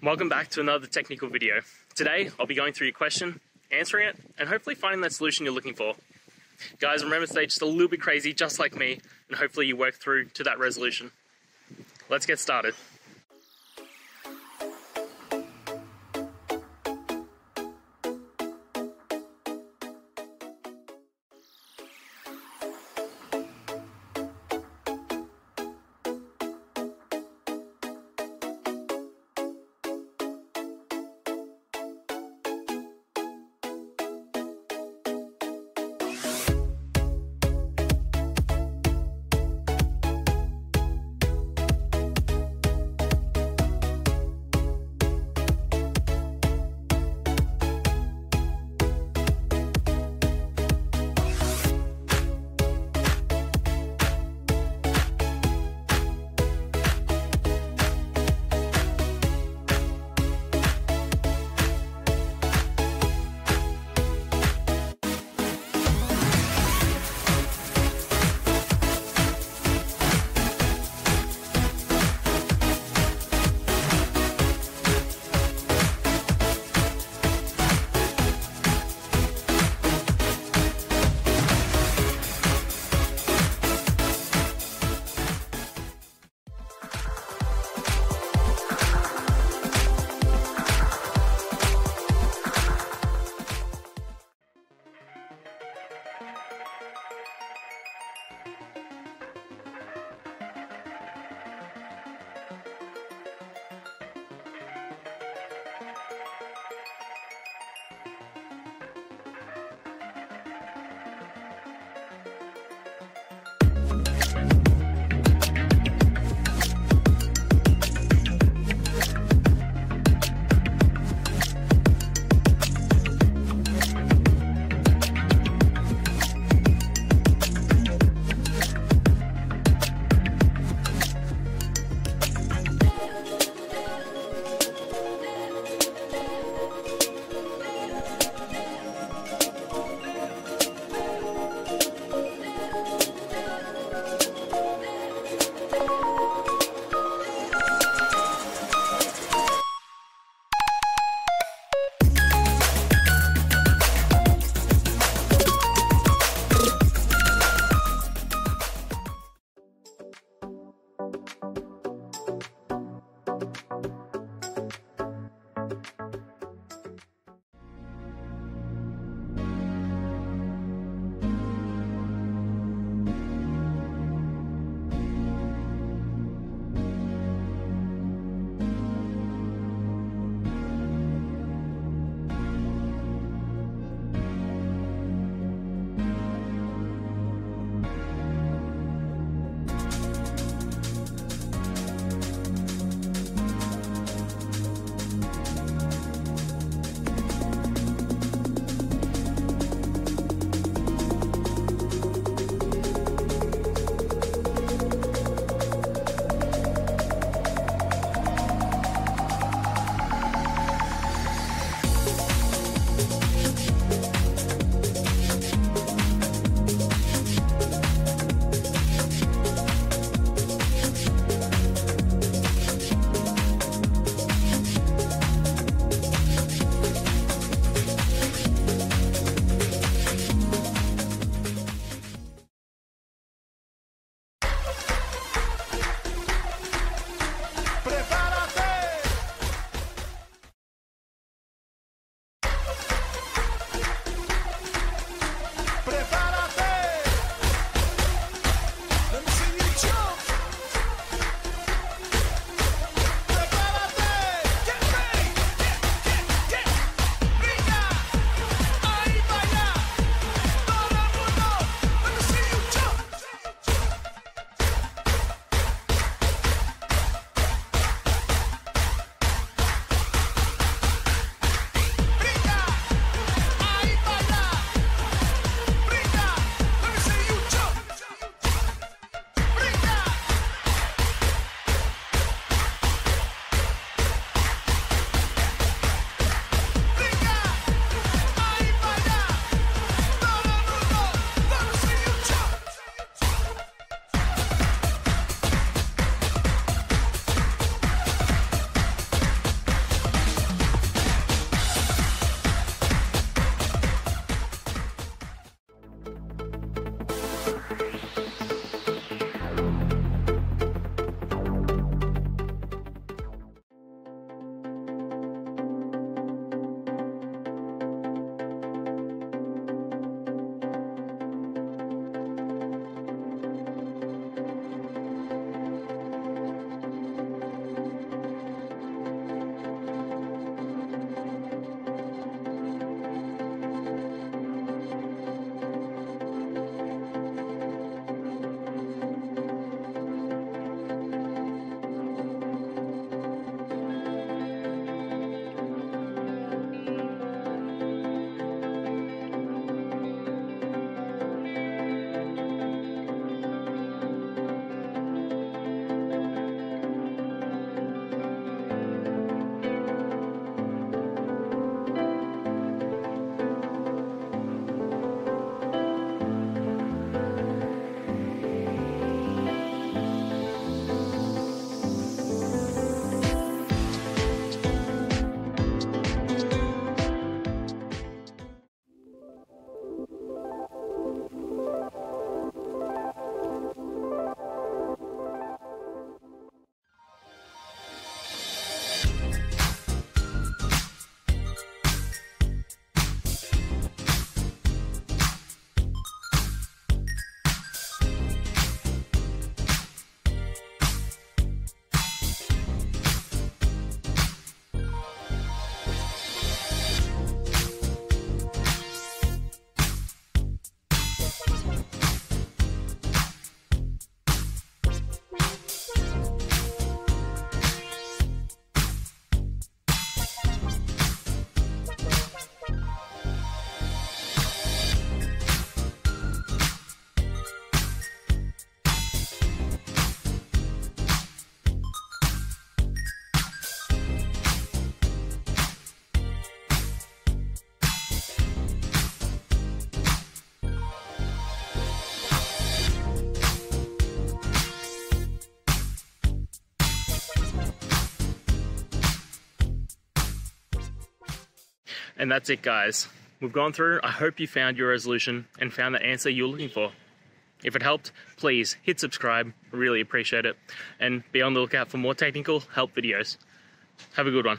Welcome back to another technical video. Today, I'll be going through your question, answering it, and hopefully finding that solution you're looking for. Guys, remember to stay just a little bit crazy, just like me, and hopefully you work through to that resolution. Let's get started. And that's it, guys. We've gone through. I hope you found your resolution and found the answer you're looking for. If it helped, please hit subscribe. I really appreciate it. And be on the lookout for more technical help videos. Have a good one.